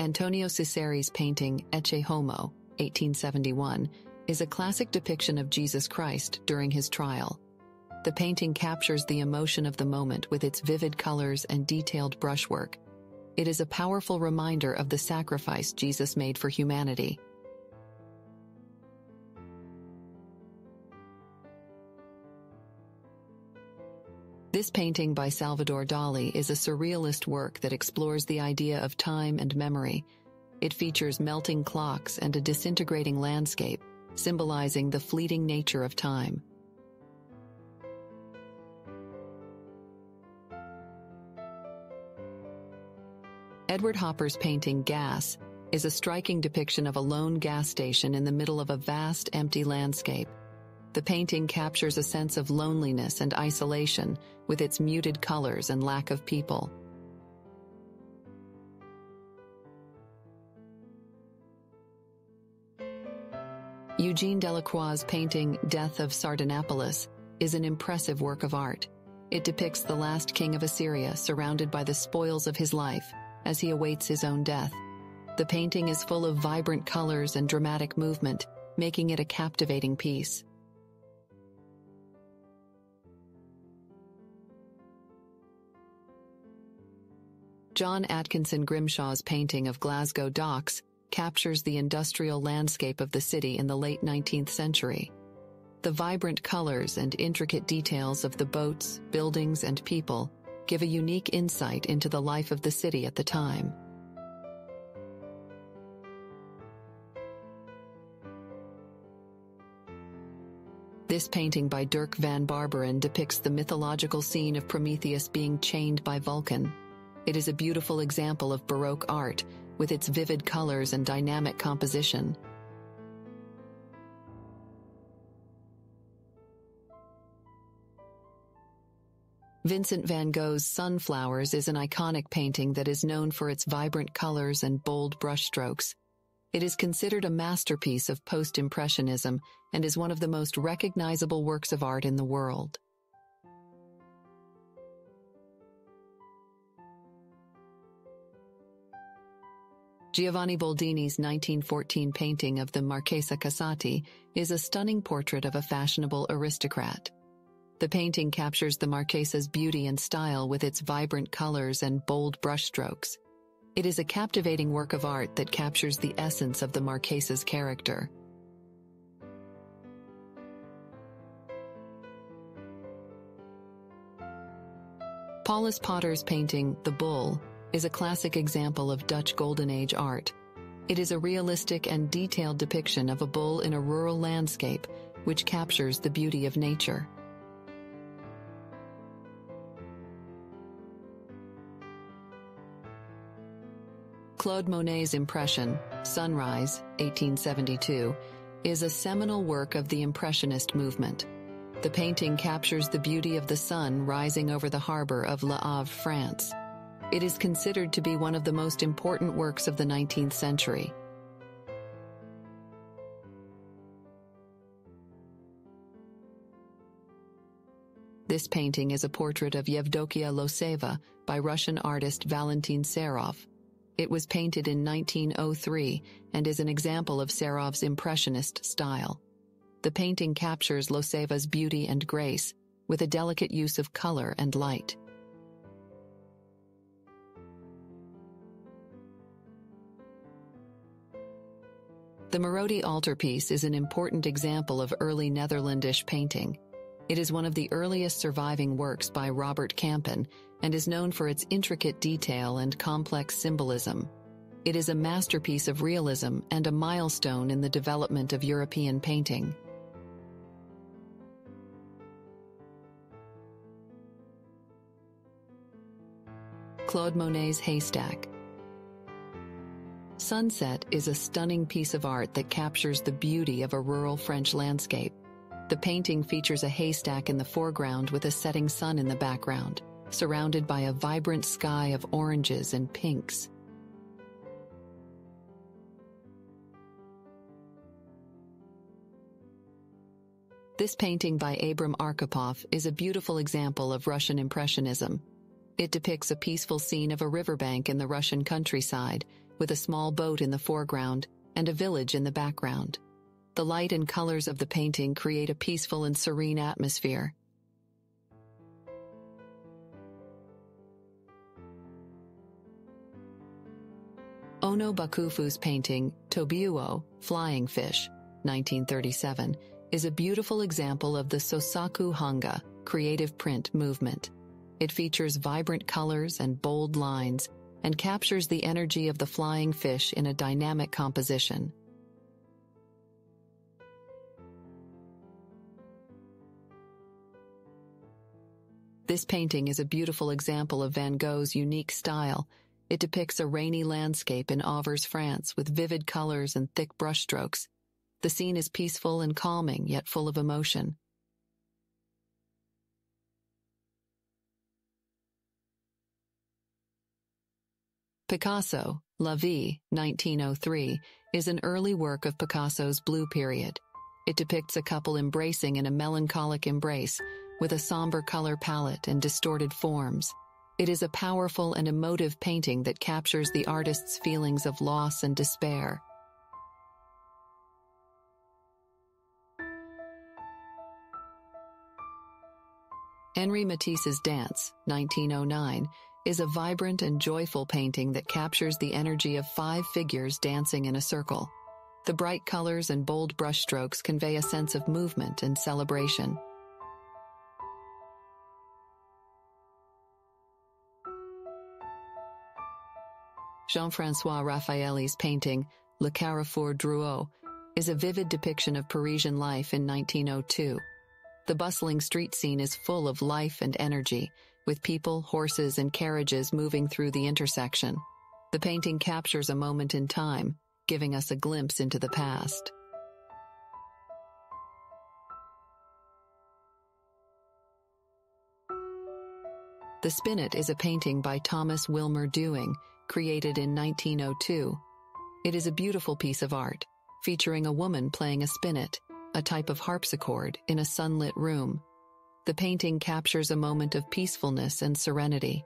Antonio Ciceri's painting Ecce Homo, 1871, is a classic depiction of Jesus Christ during his trial. The painting captures the emotion of the moment with its vivid colors and detailed brushwork. It is a powerful reminder of the sacrifice Jesus made for humanity. This painting by Salvador Dali is a surrealist work that explores the idea of time and memory. It features melting clocks and a disintegrating landscape, symbolizing the fleeting nature of time. Edward Hopper's painting Gas is a striking depiction of a lone gas station in the middle of a vast, empty landscape. The painting captures a sense of loneliness and isolation with its muted colors and lack of people. Eugene Delacroix's painting Death of Sardanapalus is an impressive work of art. It depicts the last king of Assyria surrounded by the spoils of his life as he awaits his own death. The painting is full of vibrant colors and dramatic movement, making it a captivating piece. John Atkinson Grimshaw's painting of Glasgow Docks captures the industrial landscape of the city in the late 19th century. The vibrant colors and intricate details of the boats, buildings, and people give a unique insight into the life of the city at the time. This painting by Dirck Van Barburen depicts the mythological scene of Prometheus being chained by Vulcan. It is a beautiful example of Baroque art, with its vivid colors and dynamic composition. Vincent van Gogh's Sunflowers is an iconic painting that is known for its vibrant colors and bold brushstrokes. It is considered a masterpiece of post-impressionism and is one of the most recognizable works of art in the world. Giovanni Boldini's 1914 painting of the Marchesa Casati is a stunning portrait of a fashionable aristocrat. The painting captures the Marchesa's beauty and style with its vibrant colors and bold brushstrokes. It is a captivating work of art that captures the essence of the Marchesa's character. Paulus Potter's painting, The Bull, is a classic example of Dutch Golden Age art. It is a realistic and detailed depiction of a bull in a rural landscape, which captures the beauty of nature. Claude Monet's Impression, Sunrise, 1872, is a seminal work of the Impressionist movement. The painting captures the beauty of the sun rising over the harbor of Le Havre, France. It is considered to be one of the most important works of the 19th century. This painting is a portrait of Yevdokia Loseva by Russian artist Valentin Serov. It was painted in 1903 and is an example of Serov's Impressionist style. The painting captures Loseva's beauty and grace with a delicate use of color and light. The Mérode Altarpiece is an important example of early Netherlandish painting. It is one of the earliest surviving works by Robert Campin and is known for its intricate detail and complex symbolism. It is a masterpiece of realism and a milestone in the development of European painting. Claude Monet's Haystack. Sunset is a stunning piece of art that captures the beauty of a rural French landscape. The painting features a haystack in the foreground with a setting sun in the background, surrounded by a vibrant sky of oranges and pinks. This painting by Abram Arkhipov is a beautiful example of Russian Impressionism. It depicts a peaceful scene of a riverbank in the Russian countryside, with a small boat in the foreground and a village in the background. The light and colors of the painting create a peaceful and serene atmosphere. Ono Bakufu's painting, Tobiuo, Flying Fish, 1937, is a beautiful example of the Sosaku Hanga, creative print movement. It features vibrant colors and bold lines, and captures the energy of the flying fish in a dynamic composition. This painting is a beautiful example of Van Gogh's unique style. It depicts a rainy landscape in Auvers, France, with vivid colors and thick brushstrokes. The scene is peaceful and calming, yet full of emotion. Picasso, La Vie, 1903, is an early work of Picasso's Blue period. It depicts a couple embracing in a melancholic embrace, with a somber color palette and distorted forms. It is a powerful and emotive painting that captures the artist's feelings of loss and despair. Henri Matisse's Dance, 1909, is a vibrant and joyful painting that captures the energy of five figures dancing in a circle. The bright colors and bold brushstrokes convey a sense of movement and celebration. Jean-François Raffaelli's painting, Le Carrefour Drouot, is a vivid depiction of Parisian life in 1902. The bustling street scene is full of life and energy, with people, horses, and carriages moving through the intersection. The painting captures a moment in time, giving us a glimpse into the past. The Spinet is a painting by Thomas Wilmer Dewing, created in 1902. It is a beautiful piece of art, featuring a woman playing a spinet, a type of harpsichord, in a sunlit room. The painting captures a moment of peacefulness and serenity.